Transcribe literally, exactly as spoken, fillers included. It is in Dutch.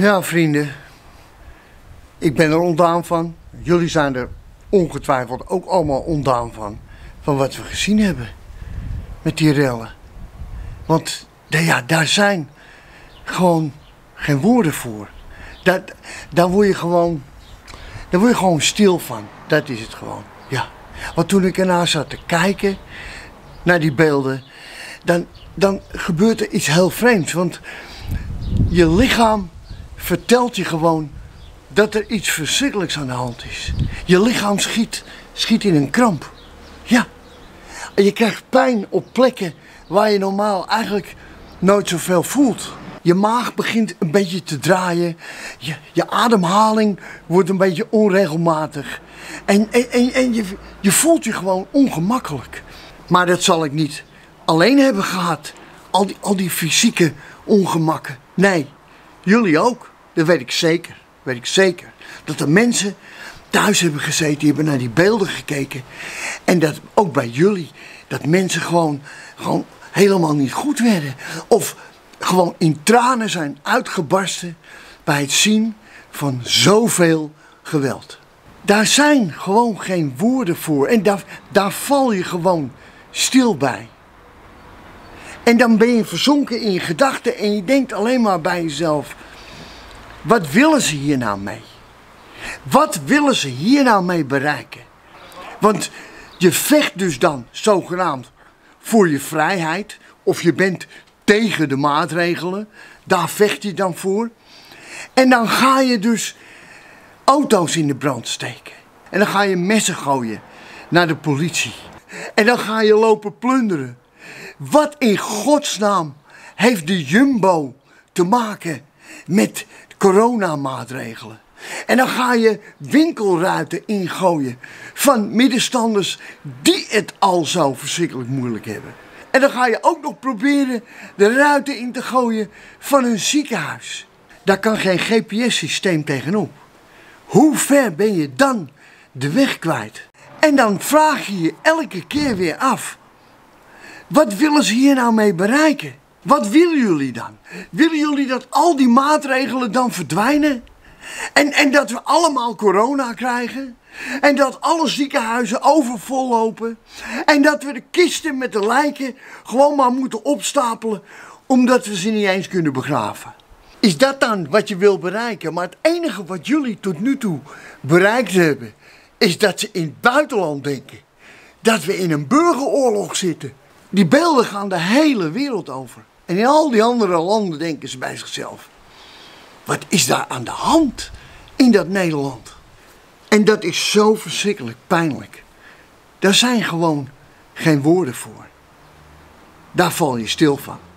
Ja, vrienden, ik ben er ontdaan van. Jullie zijn er ongetwijfeld ook allemaal ontdaan van, van wat we gezien hebben met die rellen. Want ja, daar zijn gewoon geen woorden voor. Daar, daar, word je gewoon, daar word je gewoon stil van, dat is het gewoon. Ja. Want toen ik ernaar zat te kijken, naar die beelden, dan, dan gebeurt er iets heel vreemds. Want je lichaam vertelt je gewoon dat er iets verschrikkelijks aan de hand is. Je lichaam schiet, schiet in een kramp. Ja. En je krijgt pijn op plekken waar je normaal eigenlijk nooit zoveel voelt. Je maag begint een beetje te draaien. Je, je ademhaling wordt een beetje onregelmatig. En, en, en, en je, je voelt je gewoon ongemakkelijk. Maar dat zal ik niet alleen hebben gehad. Al die, al die fysieke ongemakken. Nee, jullie ook. Dat weet ik zeker. Weet ik zeker. Dat er mensen thuis hebben gezeten, die hebben naar die beelden gekeken. En dat ook bij jullie, dat mensen gewoon, gewoon helemaal niet goed werden. Of gewoon in tranen zijn uitgebarsten bij het zien van zoveel geweld. Daar zijn gewoon geen woorden voor en daar, daar val je gewoon stil bij. En dan ben je verzonken in je gedachten en je denkt alleen maar bij jezelf, wat willen ze hier nou mee? Wat willen ze hier nou mee bereiken? Want je vecht dus dan zogenaamd voor je vrijheid of je bent tegen de maatregelen, daar vecht je dan voor. En dan ga je dus auto's in de brand steken. En dan ga je messen gooien naar de politie. En dan ga je lopen plunderen. Wat in godsnaam heeft de Jumbo te maken met coronamaatregelen? En dan ga je winkelruiten ingooien van middenstanders die het al zo verschrikkelijk moeilijk hebben. En dan ga je ook nog proberen de ruiten in te gooien van hun ziekenhuis. Daar kan geen G P S systeem tegenop. Hoe ver ben je dan de weg kwijt? En dan vraag je je elke keer weer af, wat willen ze hier nou mee bereiken? Wat willen jullie dan? Willen jullie dat al die maatregelen dan verdwijnen? En, en dat we allemaal corona krijgen? En dat alle ziekenhuizen overvol lopen? En dat we de kisten met de lijken gewoon maar moeten opstapelen omdat we ze niet eens kunnen begraven? Is dat dan wat je wil bereiken? Maar het enige wat jullie tot nu toe bereikt hebben, is dat ze in het buitenland denken. Dat we in een burgeroorlog zitten. Die beelden gaan de hele wereld over. En in al die andere landen denken ze bij zichzelf, wat is daar aan de hand in dat Nederland? En dat is zo verschrikkelijk pijnlijk. Daar zijn gewoon geen woorden voor. Daar val je stil van.